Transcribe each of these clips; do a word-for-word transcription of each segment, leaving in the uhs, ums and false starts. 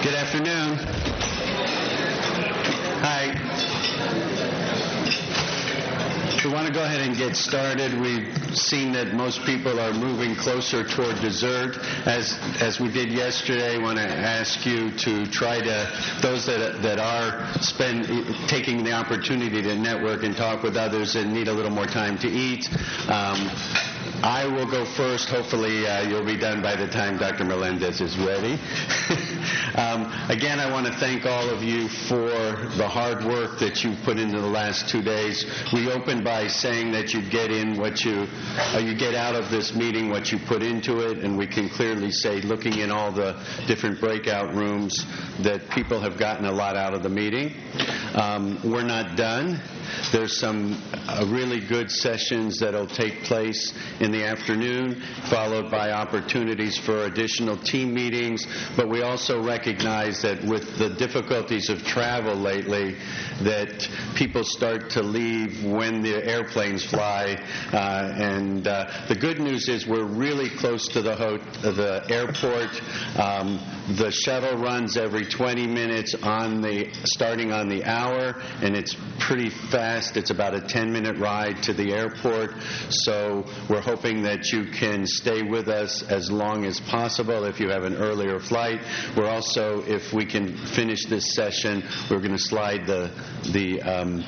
Good afternoon. Hi. We want to go ahead and get started. We've seen that most people are moving closer toward dessert. As as we did yesterday, I want to ask you to try to, those that that are spend taking the opportunity to network and talk with others and need a little more time to eat. Um, I will go first. Hopefully uh, you'll be done by the time Doctor Melendez is ready. um, again, I want to thank all of you for the hard work that you've put into the last two days. We opened by saying that you get in what you, uh, you get out of this meeting what you put into it, and we can clearly say, looking in all the different breakout rooms, that people have gotten a lot out of the meeting. Um, we're not done. There's some uh, really good sessions that will take place in the afternoon, followed by opportunities for additional team meetings. But we also recognize that with the difficulties of travel lately, that people start to leave when the airplanes fly. Uh, and uh, the good news is we're really close to the, ho- the airport. Um, the shuttle runs every twenty minutes on the starting on the hour, and it's pretty fast. It's about a ten-minute ride to the airport, so we're hoping that you can stay with us as long as possible if you have an earlier flight. We're also, if we can finish this session, we're going to slide the the um,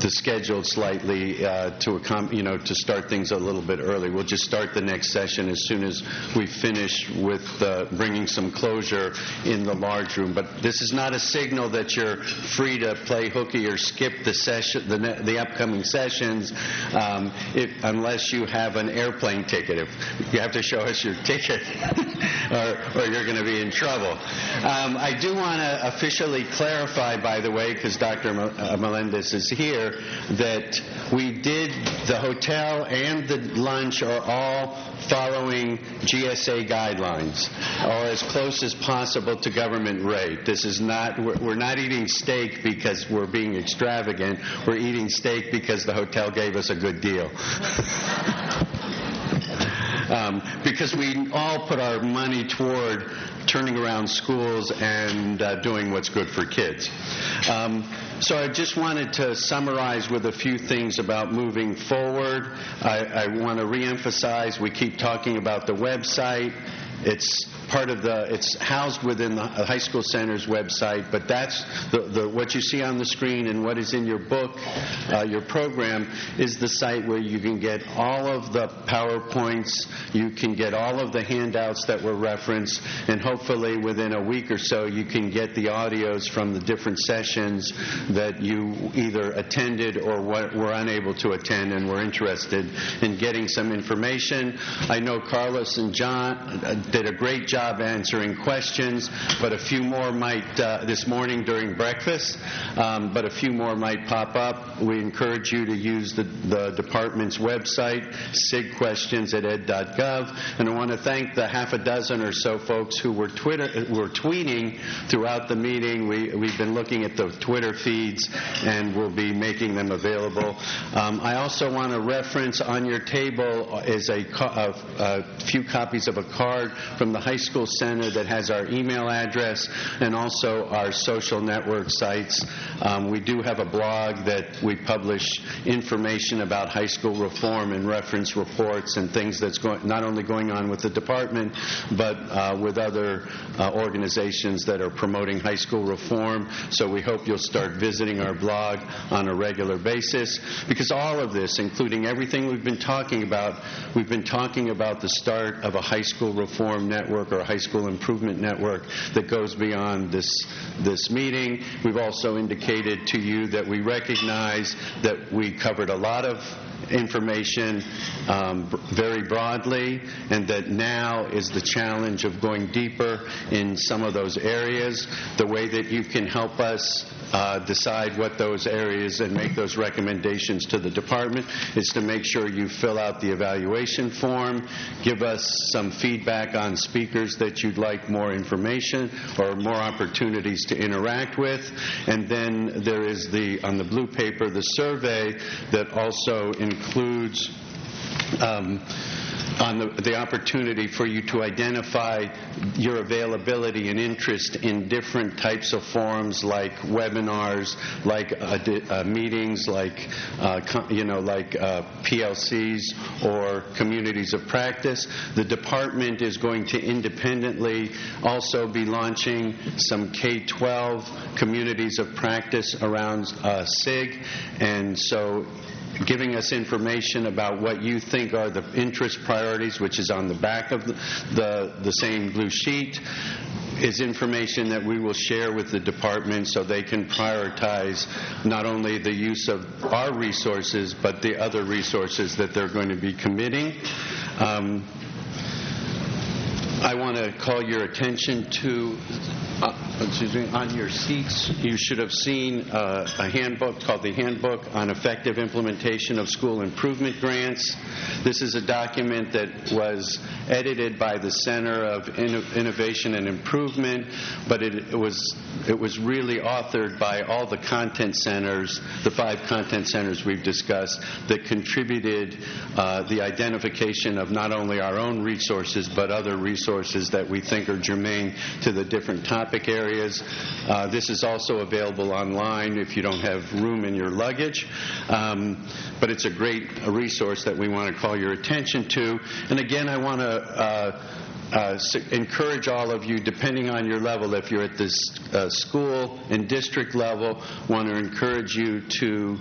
the schedule slightly uh, to accom- you know to start things a little bit early. We'll just start the next session as soon as we finish with uh, bringing some closure in the large room. But this is not a signal that you're free to play hooky or skip the session, the, the upcoming sessions, um, if, unless you have an airplane ticket. If you have to show us your ticket, or, or you're going to be in trouble. Um, I do want to officially clarify, by the way, because Doctor Melendez is here, that we did the hotel and the lunch are all following G S A guidelines, or as close as possible to government rate. This is not, we're not eating steak because we're being extravagant. We're eating steak because the hotel gave us a good deal. Um, because we all put our money toward turning around schools and uh, doing what's good for kids. Um, so I just wanted to summarize with a few things about moving forward. I, I want to reemphasize, we keep talking about the website. It's part of the, it's housed within the high school center's website, but that's the, the what you see on the screen and what is in your book, uh, your program, is the site where you can get all of the PowerPoints, you can get all of the handouts that were referenced, and hopefully within a week or so you can get the audios from the different sessions that you either attended or what were unable to attend and were interested in getting some information. I know Carlos and John did a great job answering questions, but a few more might uh, this morning during breakfast, um, but a few more might pop up. We encourage you to use the, the department's website, sig questions at ed dot gov, and I want to thank the half a dozen or so folks who were Twitter were tweeting throughout the meeting. We, we've been looking at the Twitter feeds, and we'll be making them available. Um, I also want to reference on your table is a, co- a, a few copies of a card from the high school School Center that has our email address and also our social network sites. Um, we do have a blog that we publish information about high school reform and reference reports and things that's going, not only going on with the department, but uh, with other uh, organizations that are promoting high school reform. So we hope you'll start visiting our blog on a regular basis, because all of this, including everything we've been talking about, we've been talking about the start of a high school reform network or high school improvement network that goes beyond this this meeting. We've also indicated to you that we recognize that we covered a lot of information um, very broadly, and that now is the challenge of going deeper in some of those areas. The way that you can help us uh, decide what those areas and make those recommendations to the department is to make sure you fill out the evaluation form, give us some feedback on speakers that you'd like more information or more opportunities to interact with, and then there is the, on the blue paper, the survey that also includes um, on the, the opportunity for you to identify your availability and interest in different types of forums, like webinars, like uh, uh, meetings, like uh, com you know, like uh, P L Cs or communities of practice. The department is going to independently also be launching some K twelve communities of practice around uh, SIG, and so giving us information about what you think are the interest priorities, which is on the back of the, the, the same blue sheet, is information that we will share with the department so they can prioritize not only the use of our resources, but the other resources that they're going to be committing. Um, I want to call your attention to, uh, excuse me, on your seats, you should have seen uh, a handbook called the Handbook on Effective Implementation of School Improvement Grants. This is a document that was edited by the Center of Inno Innovation and Improvement, but it, it was it was really authored by all the content centers, the five content centers we've discussed, that contributed uh, the identification of not only our own resources, but other resources Resources that we think are germane to the different topic areas. Uh, this is also available online if you don't have room in your luggage, um, but it's a great resource that we want to call your attention to. And again, I want to uh, Uh, so encourage all of you, depending on your level, if you're at this uh, school and district level, want to encourage you to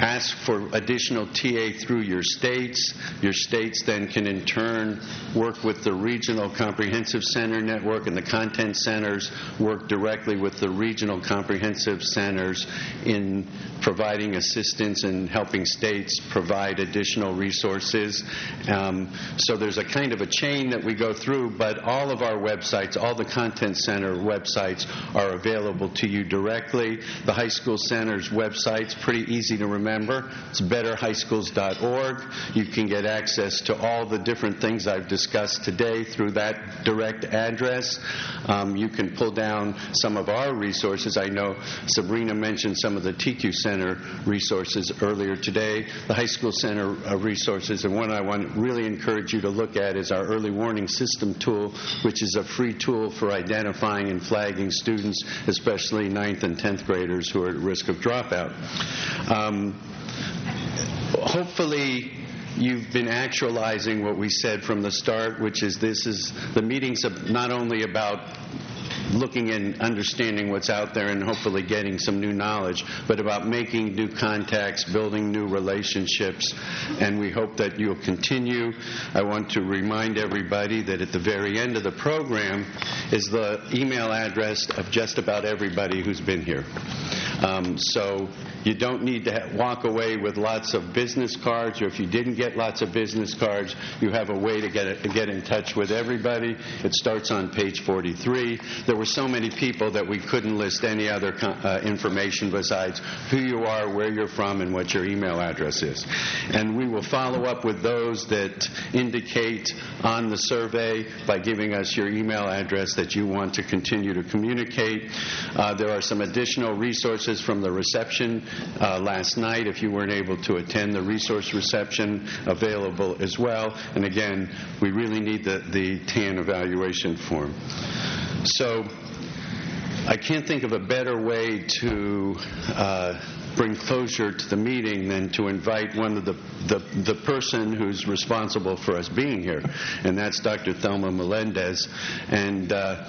ask for additional T A through your states. Your states then can in turn work with the regional comprehensive center network, and the content centers work directly with the regional comprehensive centers in providing assistance and helping states provide additional resources. Um, so there's a kind of a chain that we go through, but all of our websites, all the content center websites, are available to you directly. The high school center's website's pretty easy to remember. Remember, it's better high schools dot org. You can get access to all the different things I've discussed today through that direct address. Um, you can pull down some of our resources. I know Sabrina mentioned some of the T Q Center resources earlier today, the High School Center resources, and one I want to really encourage you to look at is our Early Warning System tool, which is a free tool for identifying and flagging students, especially ninth and tenth graders who are at risk of dropout. Um, Hopefully you've been actualizing what we said from the start, which is this is the meetings of not only about looking and understanding what's out there and hopefully getting some new knowledge, but about making new contacts, building new relationships, and we hope that you'll continue. I want to remind everybody that at the very end of the program is the email address of just about everybody who's been here. Um, so you don't need to ha walk away with lots of business cards, or if you didn't get lots of business cards, you have a way to get, a, to get in touch with everybody. It starts on page forty-three. There were so many people that we couldn't list any other uh, information besides who you are, where you're from, and what your email address is. And we will follow up with those that indicate on the survey by giving us your email address that you want to continue to communicate. Uh, there are some additional resources from the reception uh, last night, if you weren't able to attend the resource reception, available as well. And again, we really need the, the T A N evaluation form. So I can't think of a better way to uh, bring closure to the meeting than to invite one of the, the, the person who's responsible for us being here, and that's Doctor Thelma Melendez. And uh,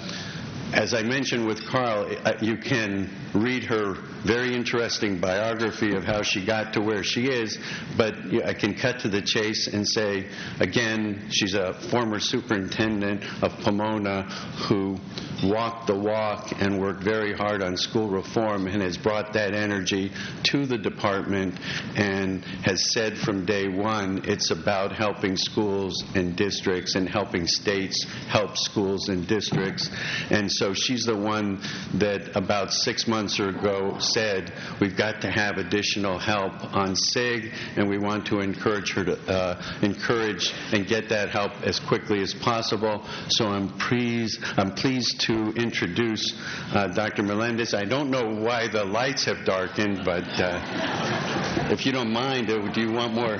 as I mentioned with Carl, you can read her very interesting biography of how she got to where she is, but I can cut to the chase and say, again, she's a former superintendent of Pomona who walked the walk and worked very hard on school reform and has brought that energy to the department and has said from day one it's about helping schools and districts and helping states help schools and districts. And so she's the one that about six months ago said we've got to have additional help on SIG, and we want to encourage her to uh, encourage and get that help as quickly as possible. So I'm pleased, I'm pleased to introduce uh, Doctor Melendez. I don't know why the lights have darkened, but uh, if you don't mind, do you want more?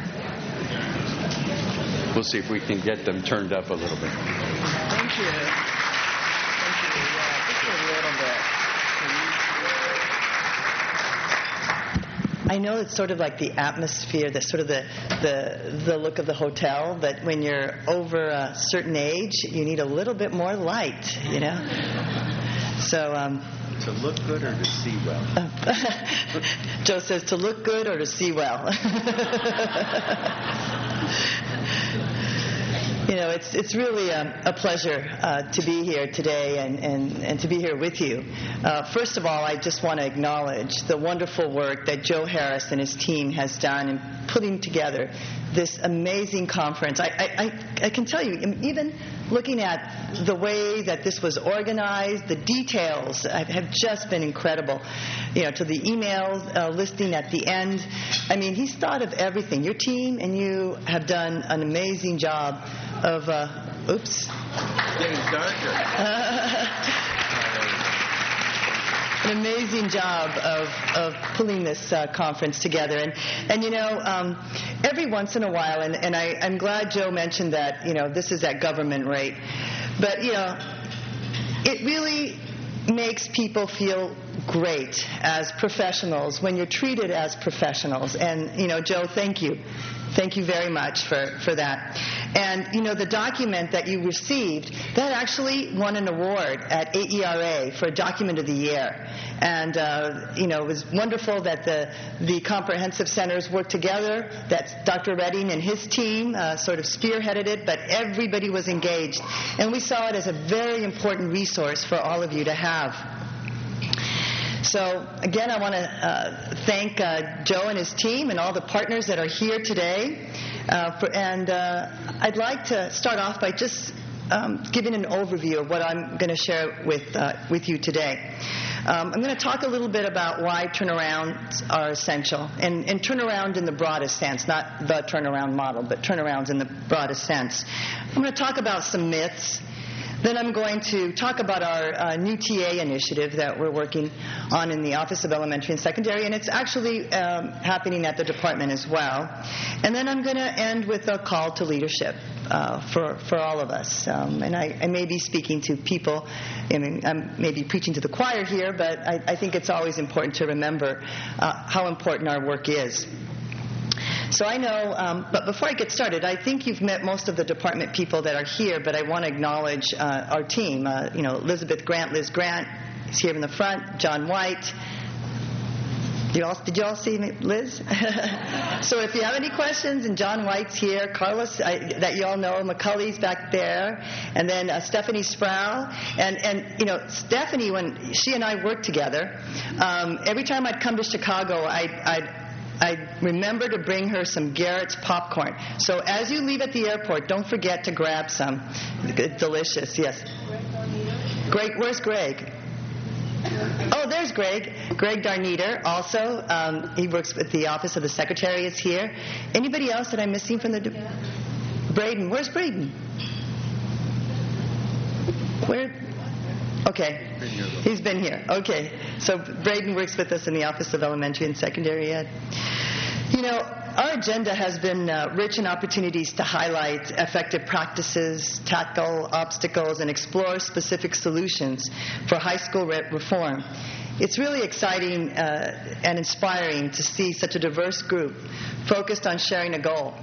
we'll see if we can get them turned up a little bit. Thank you. Thank you. Yeah, just a word on that. I know it's sort of like the atmosphere, that's sort of the, the, the look of the hotel, that when you're over a certain age, you need a little bit more light, you know? So... Um, to look good or to see well? Joe says to look good or to see well. You know, it's it's really a, a pleasure uh, to be here today and, and, and to be here with you. Uh, first of all, I just want to acknowledge the wonderful work that Joe Harris and his team has done in putting together this amazing conference. I, I, I can tell you, even looking at the way that this was organized, the details have just been incredible. You know, to the email uh, listing at the end. I mean, he's thought of everything. Your team and you have done an amazing job of, uh, oops. Getting darker. Uh, an amazing job of, of pulling this uh, conference together. And, and you know, um, every once in a while, and, and I, I'm glad Joe mentioned that, you know, this is at government rate. But, you know, it really makes people feel great as professionals when you're treated as professionals. And, you know, Joe, thank you. Thank you very much for, for that. And, you know, the document that you received, that actually won an award at A E R A for Document of the Year. And, uh, you know, it was wonderful that the, the comprehensive centers worked together, that Doctor Redding and his team uh, sort of spearheaded it, but everybody was engaged. And we saw it as a very important resource for all of you to have. So, again, I want to uh, thank uh, Joe and his team and all the partners that are here today. Uh, for, and uh, I'd like to start off by just um, giving an overview of what I'm going to share with, uh, with you today. Um, I'm going to talk a little bit about why turnarounds are essential, and, and turnaround in the broadest sense, not the turnaround model, but turnarounds in the broadest sense. I'm going to talk about some myths. Then I'm going to talk about our uh, new T A initiative that we're working on in the Office of Elementary and Secondary, and it's actually um, happening at the department as well. And then I'm going to end with a call to leadership uh, for, for all of us. Um, and I, I may be speaking to people, I mean, I'm maybe preaching to the choir here, but I, I think it's always important to remember uh, how important our work is. So I know, um, but before I get started, I think you've met most of the department people that are here, but I want to acknowledge uh, our team. Uh, you know, Elizabeth Grant, Liz Grant is here in the front, John White. You all, did you all see me, Liz? So if you have any questions, and John White's here, Carlos, I, that you all know, McCulley's back there, and then uh, Stephanie Sproul, and, and you know, Stephanie, when she and I worked together, um, every time I'd come to Chicago, I'd, I'd I remember to bring her some Garrett's popcorn. So as you leave at the airport, don't forget to grab some. It's delicious, yes. Greg, where's Greg? Oh, there's Greg. Greg Darnieder also. Um, he works with the Office of the Secretary is here. Anybody else that I'm missing from the... De- Braden, where's Braden? Where... Okay, he's been here. Okay, so Braden works with us in the Office of Elementary and Secondary Ed. You know, our agenda has been uh, rich in opportunities to highlight effective practices, tackle obstacles, and explore specific solutions for high school re- reform. It's really exciting uh, and inspiring to see such a diverse group focused on sharing a goal,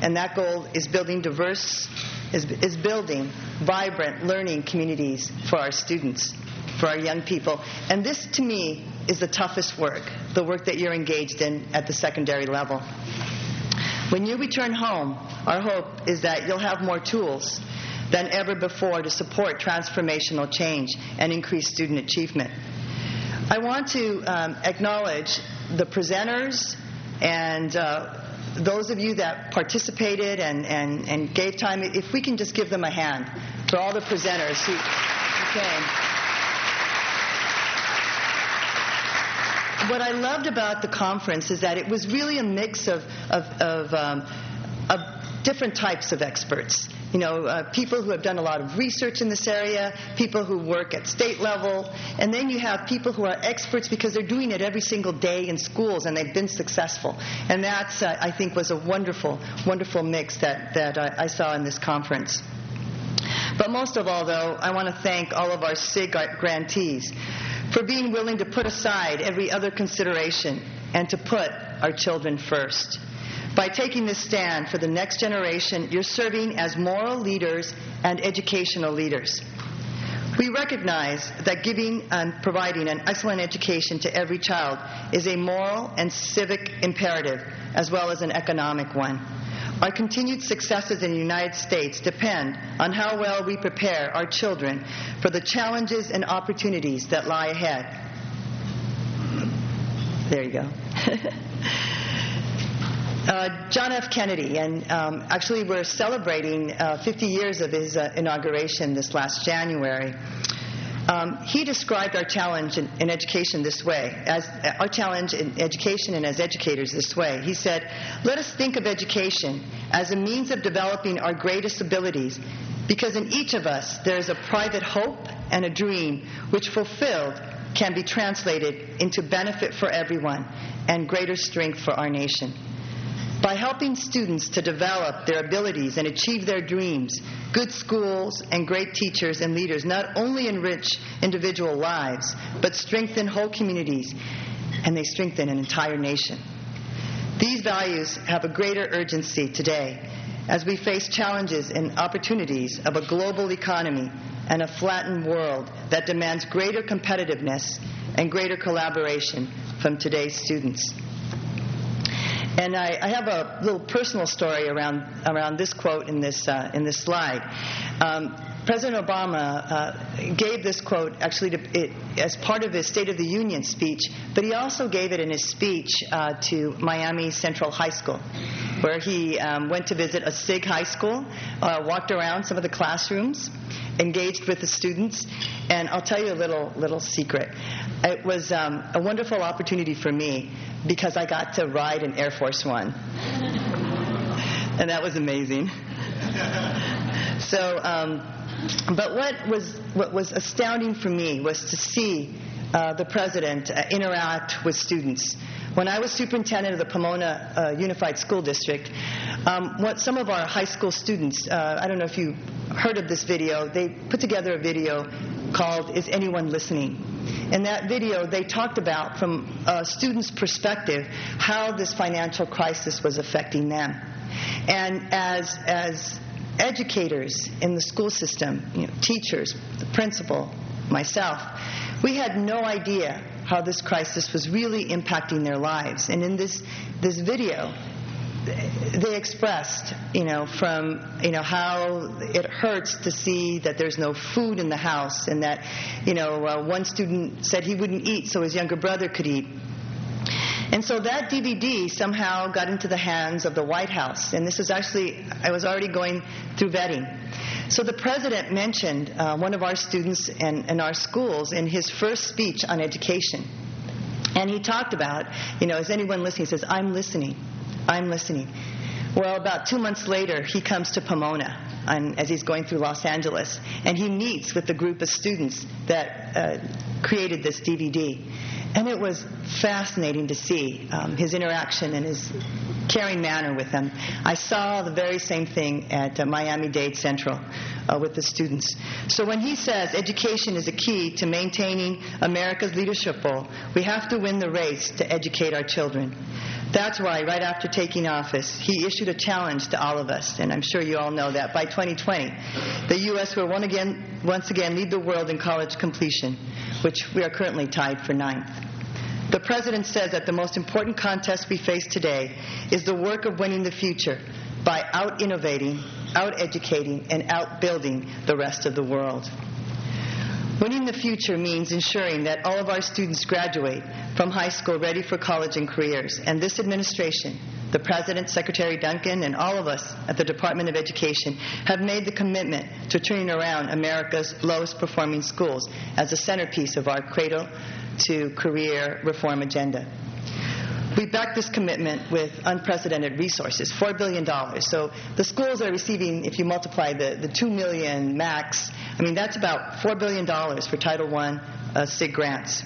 and that goal is building diverse Is, is building vibrant learning communities for our students, for our young people. And this, to me, is the toughest work, the work that you're engaged in at the secondary level. When you return home, our hope is that you'll have more tools than ever before to support transformational change and increase student achievement. I want to um, acknowledge the presenters and uh, those of you that participated and, and, and gave time, if we can just give them a hand for all the presenters who, who came. What I loved about the conference is that it was really a mix of, of, of, um, of different types of experts. you know, uh, people who have done a lot of research in this area, people who work at state level, and then you have people who are experts because they're doing it every single day in schools and they've been successful. And that's, uh, I think, was a wonderful, wonderful mix that, that I, I saw in this conference. But most of all, though, I want to thank all of our SIG grantees for being willing to put aside every other consideration and to put our children first. By taking this stand for the next generation, you're serving as moral leaders and educational leaders. We recognize that giving and providing an excellent education to every child is a moral and civic imperative, as well as an economic one. Our continued successes in the United States depend on how well we prepare our children for the challenges and opportunities that lie ahead. There you go. uh, John F. Kennedy, and um, actually we're celebrating uh, fifty years of his uh, inauguration this last January. Um, he described our challenge in, in education this way, as uh, our challenge in education and as educators this way. He said, let us think of education as a means of developing our greatest abilities, because in each of us there is a private hope and a dream which fulfilled can be translated into benefit for everyone and greater strength for our nation. By helping students to develop their abilities and achieve their dreams, good schools and great teachers and leaders not only enrich individual lives, but strengthen whole communities, and they strengthen an entire nation. These values have a greater urgency today as we face challenges and opportunities of a global economy and a flattened world that demands greater competitiveness and greater collaboration from today's students. And I, I have a little personal story around around this quote in this uh, in this slide. Um, President Obama uh, gave this quote actually to, it, as part of his State of the Union speech, but he also gave it in his speech uh, to Miami Central High School, where he um, went to visit a SIG high school, uh, walked around some of the classrooms, engaged with the students, and I'll tell you a little little secret. It was um, a wonderful opportunity for me because I got to ride an Air Force One, and that was amazing. So, um, but what was what was astounding for me was to see uh, the president uh, interact with students. When I was superintendent of the Pomona uh, Unified School District, um, what some of our high school students, uh, I don't know if you heard of this video, they put together a video called Is Anyone Listening? In that video, they talked about, from a student's perspective, how this financial crisis was affecting them. And as, as educators in the school system, you know, teachers, the principal, myself, we had no idea how this crisis was really impacting their lives. And in this this video, they expressed, you know, from, you know, how it hurts to see that there's no food in the house, and that, you know, uh, one student said he wouldn't eat so his younger brother could eat. And so that D V D somehow got into the hands of the White House. And this is actually, I was already going through vetting. So the president mentioned uh, one of our students and, and our schools in his first speech on education. And he talked about, you know, is anyone listening? He says, I'm listening. I'm listening. Well, about two months later, he comes to Pomona and as he's going through Los Angeles. And he meets with the group of students that uh, created this D V D. And it was fascinating to see um, his interaction and his caring manner with them. I saw the very same thing at uh, Miami-Dade Central uh, with the students. So when he says education is a key to maintaining America's leadership role, we have to win the race to educate our children. That's why right after taking office, he issued a challenge to all of us, and I'm sure you all know that by twenty twenty, the U S will once again, once again lead the world in college completion, which we are currently tied for ninth. The president says that the most important contest we face today is the work of winning the future by out-innovating, out-educating, and out-building the rest of the world. Winning the future means ensuring that all of our students graduate from high school ready for college and careers. And this administration, the President, Secretary Duncan, and all of us at the Department of Education have made the commitment to turning around America's lowest performing schools as a centerpiece of our cradle to career reform agenda. We back this commitment with unprecedented resources, four billion dollars. So the schools are receiving, if you multiply the, the two million max, I mean, that's about four billion dollars for Title one uh, SIG grants.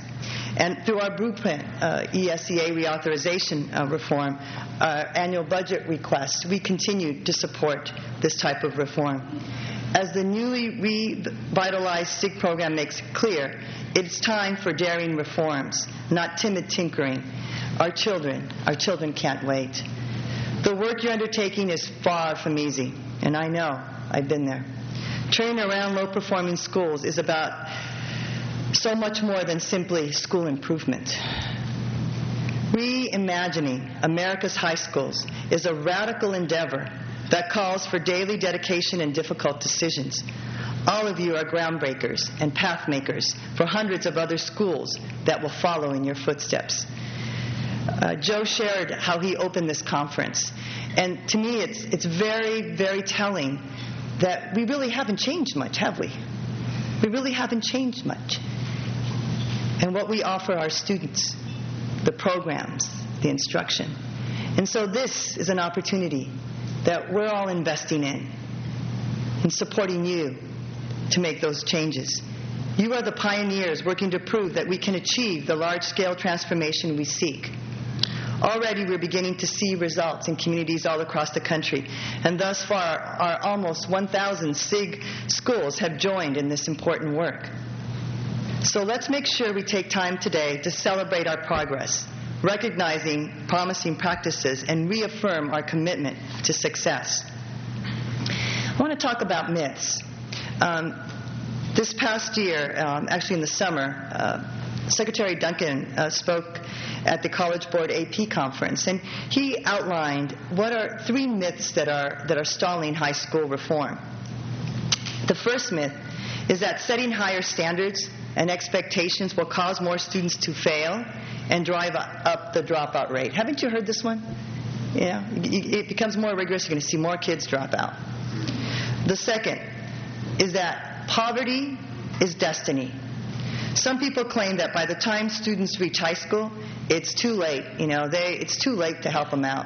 And through our blueprint, uh, E S E A reauthorization uh, reform, our annual budget requests, we continue to support this type of reform. As the newly revitalized SIG program makes clear, it's time for daring reforms, not timid tinkering. Our children, our children can't wait. The work you're undertaking is far from easy, and I know, I've been there. Turning around low-performing schools is about so much more than simply school improvement. Reimagining America's high schools is a radical endeavor that calls for daily dedication and difficult decisions. All of you are groundbreakers and pathmakers for hundreds of other schools that will follow in your footsteps. Uh, Joe shared how he opened this conference, and to me it's, it's very, very telling that we really haven't changed much, have we? We really haven't changed much. And what we offer our students, the programs, the instruction. And so this is an opportunity that we're all investing in, in supporting you to make those changes. You are the pioneers working to prove that we can achieve the large-scale transformation we seek. Already we're beginning to see results in communities all across the country, and thus far our almost one thousand SIG schools have joined in this important work. So let's make sure we take time today to celebrate our progress, recognizing promising practices, and reaffirm our commitment to success. I want to talk about myths. Um, this past year, um, actually in the summer, uh, Secretary Duncan uh, spoke at the College Board A P conference, and he outlined what are three myths that are that are stalling high school reform. The first myth is that setting higher standards and expectations will cause more students to fail and drive up the dropout rate. Haven't you heard this one? Yeah, it becomes more rigorous, you're going to see more kids drop out. The second is that poverty is destiny. Some people claim that by the time students reach high school, it's too late, you know, they, it's too late to help them out.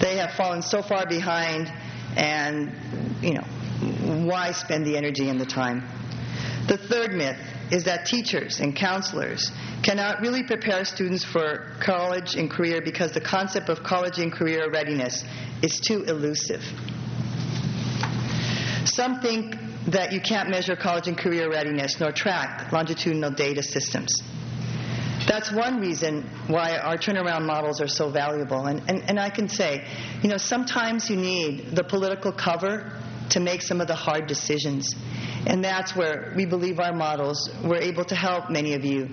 They have fallen so far behind, and, you know, why spend the energy and the time? The third myth is that teachers and counselors cannot really prepare students for college and career because the concept of college and career readiness is too elusive. Some think that you can't measure college and career readiness nor track longitudinal data systems. That's one reason why our turnaround models are so valuable. And, and, and I can say, you know, sometimes you need the political cover to make some of the hard decisions. And that's where we believe our models were able to help many of you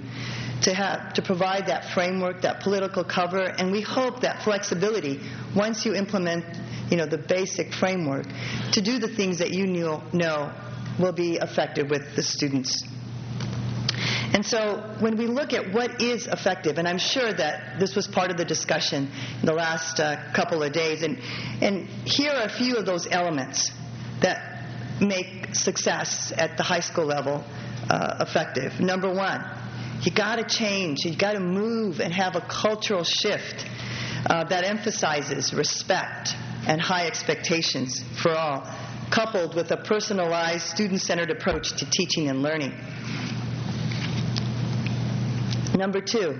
to, have, to provide that framework, that political cover, and we hope that flexibility, once you implement, you know, the basic framework, to do the things that you knew, know will be effective with the students. And so when we look at what is effective, and I'm sure that this was part of the discussion in the last uh, couple of days, and, and here are a few of those elements that make success at the high school level uh, effective. Number one, you got to change, you got to move and have a cultural shift uh, that emphasizes respect and high expectations for all, coupled with a personalized, student-centered approach to teaching and learning. Number two,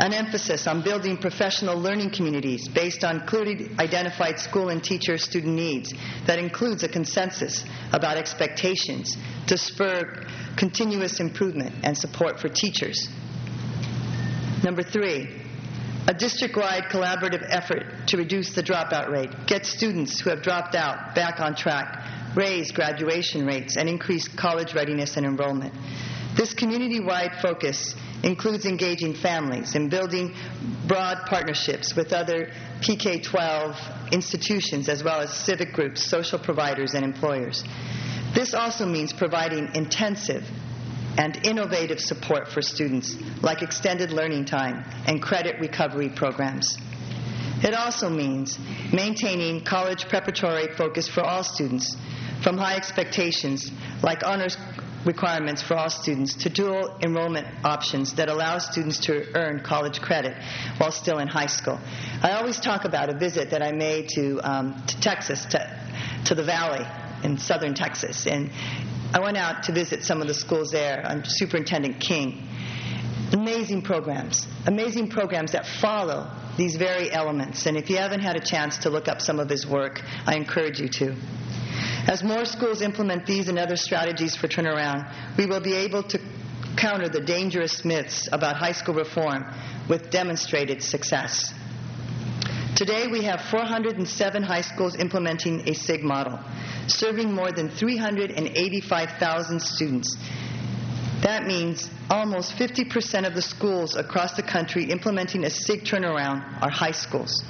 an emphasis on building professional learning communities based on clearly identified school and teacher-student needs that includes a consensus about expectations to spur continuous improvement and support for teachers. Number three, a district-wide collaborative effort to reduce the dropout rate, get students who have dropped out back on track, raise graduation rates, and increase college readiness and enrollment. This community-wide focus includes engaging families and building broad partnerships with other P K twelve institutions as well as civic groups, social providers, and employers. This also means providing intensive and innovative support for students, like extended learning time and credit recovery programs. It also means maintaining college preparatory focus for all students, from high expectations like honors requirements for all students to dual enrollment options that allow students to earn college credit while still in high school. I always talk about a visit that I made to, um, to Texas, to, to the Valley in southern Texas, and I went out to visit some of the schools there. I'm Superintendent King. Amazing programs, amazing programs that follow these very elements, and if you haven't had a chance to look up some of his work, I encourage you to. As more schools implement these and other strategies for turnaround, we will be able to counter the dangerous myths about high school reform with demonstrated success. Today we have four hundred seven high schools implementing a SIG model, serving more than three hundred eighty-five thousand students. That means almost fifty percent of the schools across the country implementing a SIG turnaround are high schools.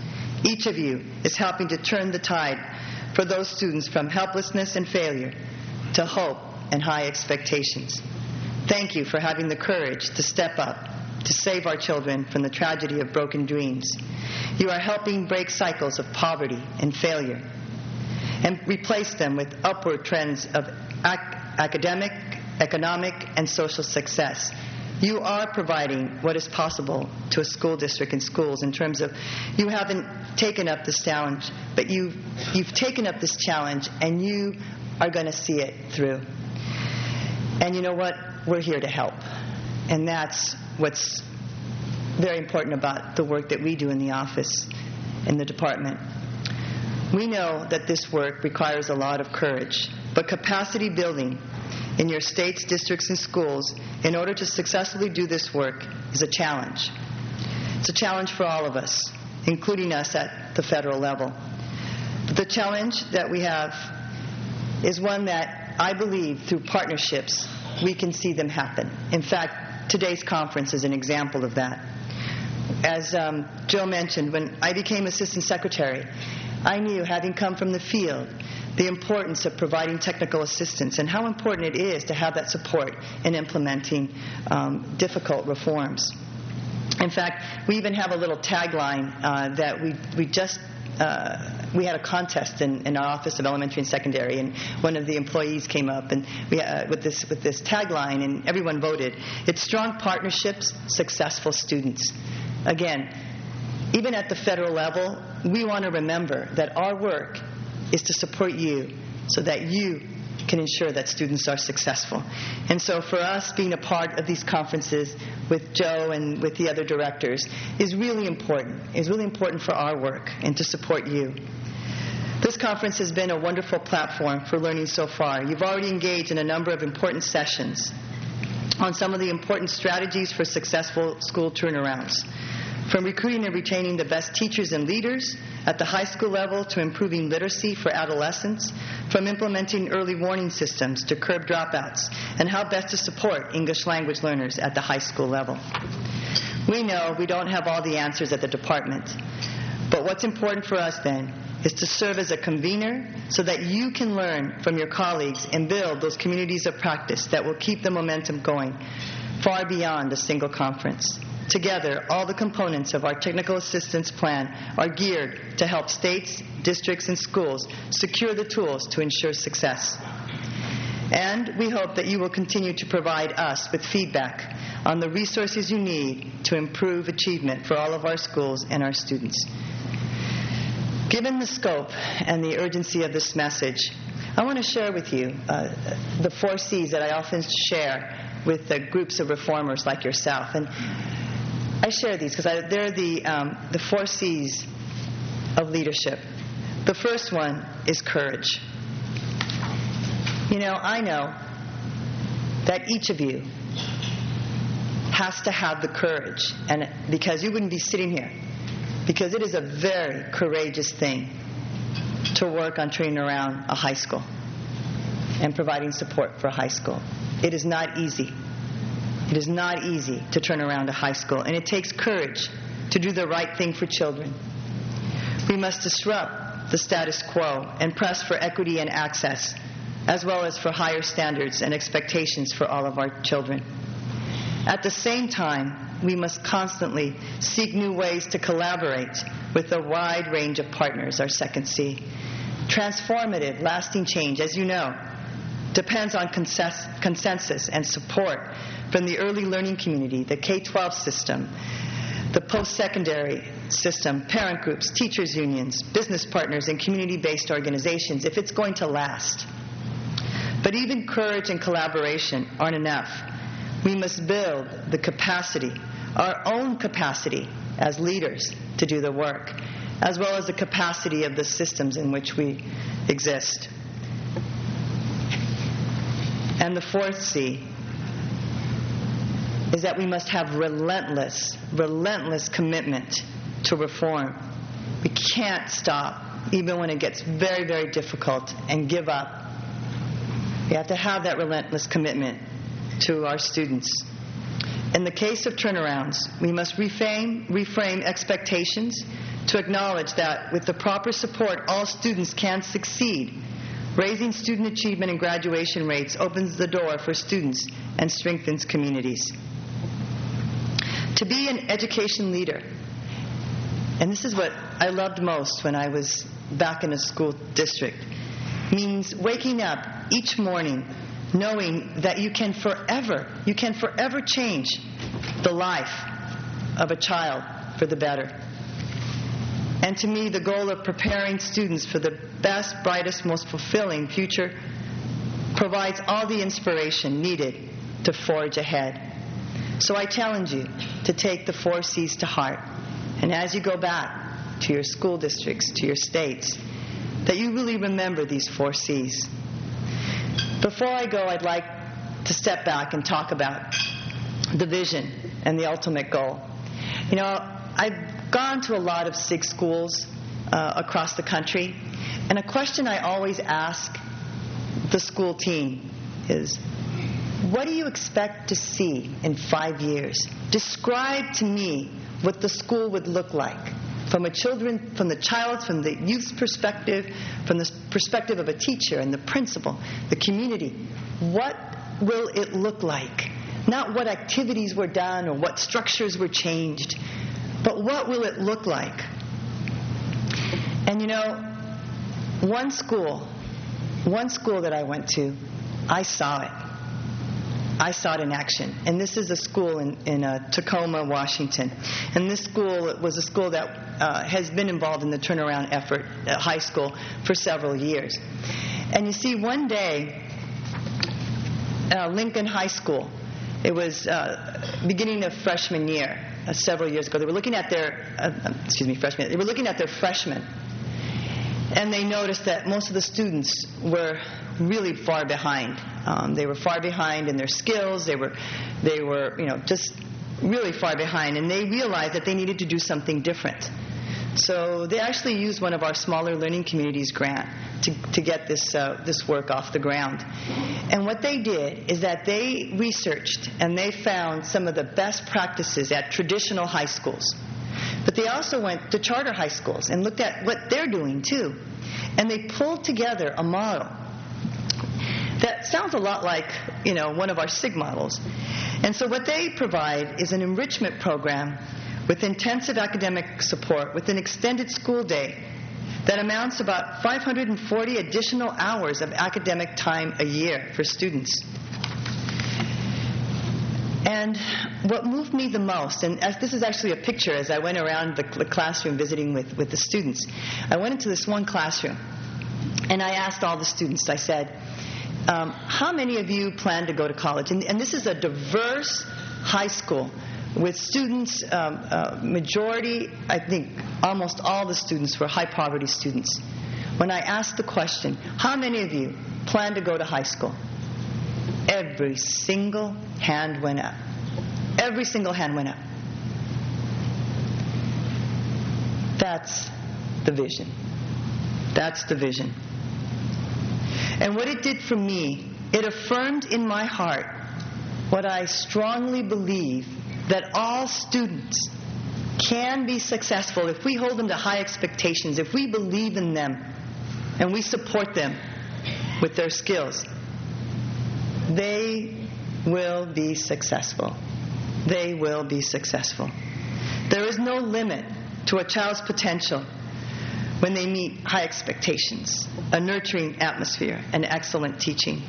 Each of you is helping to turn the tide for those students from helplessness and failure to hope and high expectations. Thank you for having the courage to step up, to save our children from the tragedy of broken dreams. You are helping break cycles of poverty and failure and replace them with upward trends of ac- academic, economic, and social success. You are providing what is possible to a school district and schools in terms of you haven't taken up this challenge, but you've, you've taken up this challenge and you are going to see it through. And you know what? We're here to help. And that's what's very important about the work that we do in the office, in the department. We know that this work requires a lot of courage, but capacity building in your states, districts, and schools in order to successfully do this work is a challenge. It's a challenge for all of us, including us at the federal level. But the challenge that we have is one that I believe through partnerships we can see them happen. In fact, today's conference is an example of that. As um, Joe mentioned, when I became Assistant Secretary, I knew, having come from the field, the importance of providing technical assistance and how important it is to have that support in implementing um, difficult reforms. In fact, we even have a little tagline uh, that we, we just, uh, we had a contest in, in our Office of Elementary and Secondary, and one of the employees came up and we, uh, with this with this tagline, and everyone voted. It's strong partnerships, successful students. Again, even at the federal level, we want to remember that our work is to support you so that you can ensure that students are successful. And so for us, being a part of these conferences with Joe and with the other directors is really important, is really important for our work and to support you. This conference has been a wonderful platform for learning so far. You've already engaged in a number of important sessions on some of the important strategies for successful school turnarounds, from recruiting and retaining the best teachers and leaders at the high school level to improving literacy for adolescents, from implementing early warning systems to curb dropouts, and how best to support English language learners at the high school level. We know we don't have all the answers at the department, but what's important for us then is to serve as a convener so that you can learn from your colleagues and build those communities of practice that will keep the momentum going far beyond a single conference. Together, all the components of our technical assistance plan are geared to help states, districts, and schools secure the tools to ensure success. And we hope that you will continue to provide us with feedback on the resources you need to improve achievement for all of our schools and our students. Given the scope and the urgency of this message, I want to share with you uh, the four C's that I often share with the groups of reformers like yourself. And I share these because they're the, um, the four C's of leadership. The first one is courage. You know, I know that each of you has to have the courage, and because you wouldn't be sitting here, because it is a very courageous thing to work on turning around a high school and providing support for a high school. It is not easy. It is not easy to turn around a high school, and it takes courage to do the right thing for children. We must disrupt the status quo and press for equity and access, as well as for higher standards and expectations for all of our children. At the same time, we must constantly seek new ways to collaborate with a wide range of partners, our second C. Transformative, lasting change, as you know, depends on consensus and support from the early learning community, the K twelve system, the post-secondary system, parent groups, teachers unions, business partners, and community-based organizations if it's going to last. But even courage and collaboration aren't enough. We must build the capacity, our own capacity as leaders to do the work, as well as the capacity of the systems in which we exist. And the fourth C is that we must have relentless, relentless commitment to reform. We can't stop, even when it gets very, very difficult, and give up. We have to have that relentless commitment to our students. In the case of turnarounds, we must reframe, reframe expectations to acknowledge that with the proper support, all students can succeed. Raising student achievement and graduation rates opens the door for students and strengthens communities. To be an education leader, and this is what I loved most when I was back in a school district, means waking up each morning knowing that you can forever, you can forever change the life of a child for the better. And to me, the goal of preparing students for the best, brightest, most fulfilling future provides all the inspiration needed to forge ahead. So I challenge you to take the four C's to heart. And as you go back to your school districts, to your states, that you really remember these four C's. Before I go, I'd like to step back and talk about the vision and the ultimate goal. You know, I've gone to a lot of SIG schools uh, across the country, and a question I always ask the school team is, what do you expect to see in five years? Describe to me what the school would look like from a children, from the child, from the youth's perspective, from the perspective of a teacher and the principal, the community. What will it look like? Not what activities were done or what structures were changed, but what will it look like? And you know, one school, one school that I went to, I saw it. I saw it in action. And this is a school in, in uh, Tacoma, Washington. And this school was a school that uh, has been involved in the turnaround effort at high school for several years. And you see, one day, uh, Lincoln High School, it was uh, beginning of freshman year, uh, several years ago. They were looking at their, uh, excuse me, freshmen. They were looking at their freshmen. And they noticed that most of the students were really far behind. Um, they were far behind in their skills. They were, they were, you know, just really far behind. And they realized that they needed to do something different. So they actually used one of our smaller learning communities grant to, to get this uh, this work off the ground. And what they did is that they researched and they found some of the best practices at traditional high schools. But they also went to charter high schools and looked at what they're doing too. And they pulled together a model that sounds a lot like, you know, one of our SIG models. And so what they provide is an enrichment program with intensive academic support with an extended school day that amounts to about five hundred forty additional hours of academic time a year for students. And what moved me the most, and as this is actually a picture as I went around the, the classroom visiting with, with the students, I went into this one classroom and I asked all the students, I said, um, how many of you plan to go to college? And, and this is a diverse high school with students, um, uh, majority, I think almost all the students were high poverty students. When I asked the question, how many of you plan to go to high school? Every single hand went up. Every single hand went up. That's the vision. That's the vision. And what it did for me, it affirmed in my heart what I strongly believe, that all students can be successful if we hold them to high expectations, if we believe in them and we support them with their skills. They will be successful. They will be successful. There is no limit to a child's potential when they meet high expectations, a nurturing atmosphere, and excellent teaching.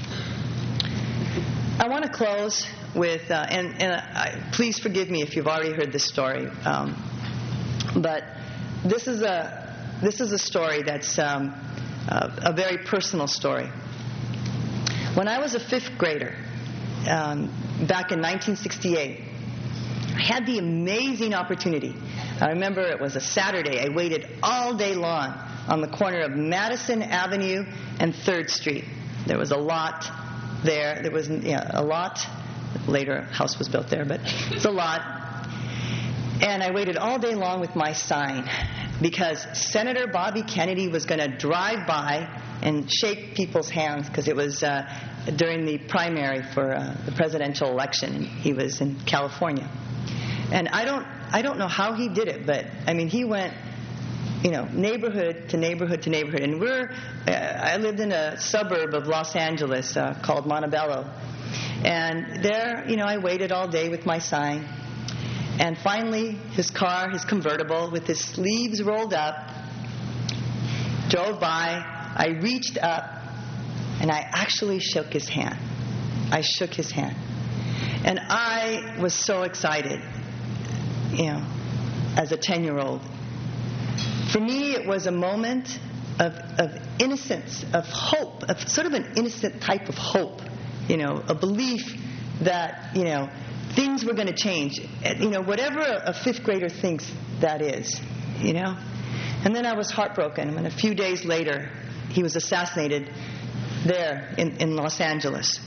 I want to close with, uh, and, and I, please forgive me if you've already heard this story, um, but this is a this is a story that's um, a, a very personal story. When I was a fifth grader um, back in nineteen sixty-eight, I had the amazing opportunity. I remember it was a Saturday. I waited all day long on the corner of Madison Avenue and third Street. There was a lot there. There was yeah, a lot. Later, a house was built there, but it's a lot. And I waited all day long with my sign because Senator Bobby Kennedy was going to drive by and shake people's hands because it was uh, during the primary for uh, the presidential election. He was in California. And I don't, I don't know how he did it, but I mean, he went, you know, neighborhood to neighborhood to neighborhood. And we're, uh, I lived in a suburb of Los Angeles uh, called Montebello. And there, you know, I waited all day with my sign. And finally, his car, his convertible, with his sleeves rolled up, drove by. I reached up, and I actually shook his hand. I shook his hand. And I was so excited, you know, as a ten-year-old. For me, it was a moment of, of innocence, of hope, of sort of an innocent type of hope, you know, a belief that, you know, things were going to change. You know, whatever a fifth grader thinks that is, you know. And then I was heartbroken. And a few days later, he was assassinated there in, in Los Angeles.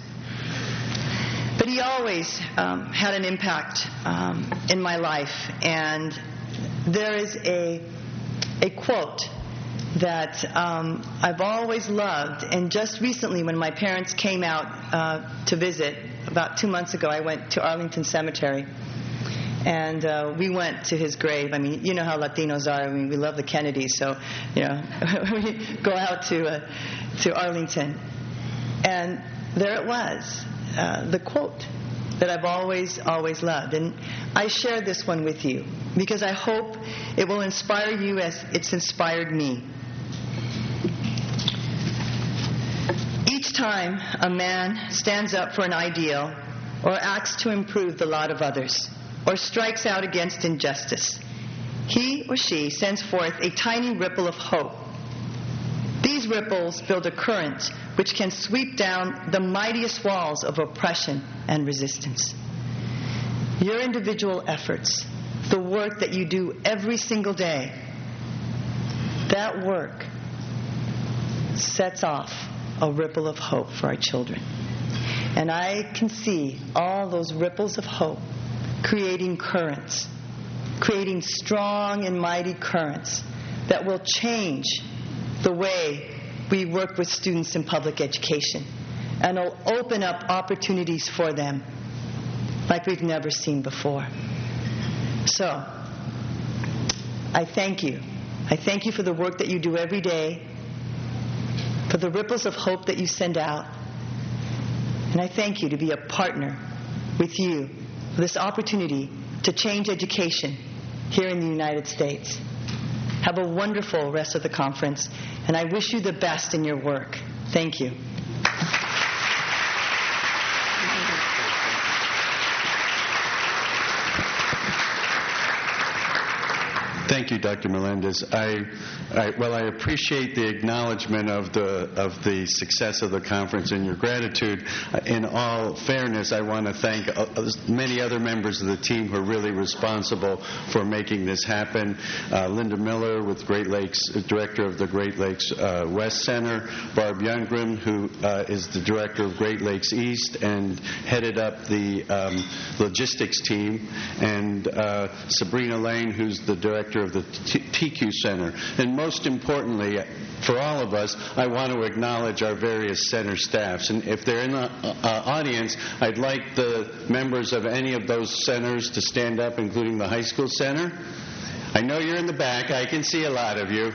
But he always um, had an impact um, in my life. And there is a, a quote that um, I've always loved. And just recently, when my parents came out uh, to visit, about two months ago, I went to Arlington Cemetery. And uh, we went to his grave. I mean, you know how Latinos are. I mean, we love the Kennedys, so, you know, we go out to, uh, to Arlington. And there it was, uh, the quote that I've always, always loved. And I share this one with you because I hope it will inspire you as it's inspired me. Each time a man stands up for an ideal or acts to improve the lot of others, or strikes out against injustice, he or she sends forth a tiny ripple of hope. These ripples build a current which can sweep down the mightiest walls of oppression and resistance. Your individual efforts, the work that you do every single day, that work sets off a ripple of hope for our children. And I can see all those ripples of hope creating currents, creating strong and mighty currents that will change the way we work with students in public education and will open up opportunities for them like we've never seen before. So, I thank you. I thank you for the work that you do every day, for the ripples of hope that you send out, and I thank you to be a partner with you this opportunity to change education here in the United States. Have a wonderful rest of the conference, and I wish you the best in your work. Thank you. Thank you, Doctor Melendez. I, I, well, I appreciate the acknowledgement of the of the success of the conference and your gratitude. In all fairness, I want to thank many other members of the team who are really responsible for making this happen. Uh, Linda Miller, with Great Lakes, director of the Great Lakes uh, West Center, Barb Youngren, who uh, is the director of Great Lakes East and headed up the um, logistics team, and uh, Sabrina Lane, who's the director of the T Q Center. And most importantly, for all of us, I want to acknowledge our various center staffs. And if they're in the uh, audience, I'd like the members of any of those centers to stand up, including the high school center. I know you're in the back. I can see a lot of you.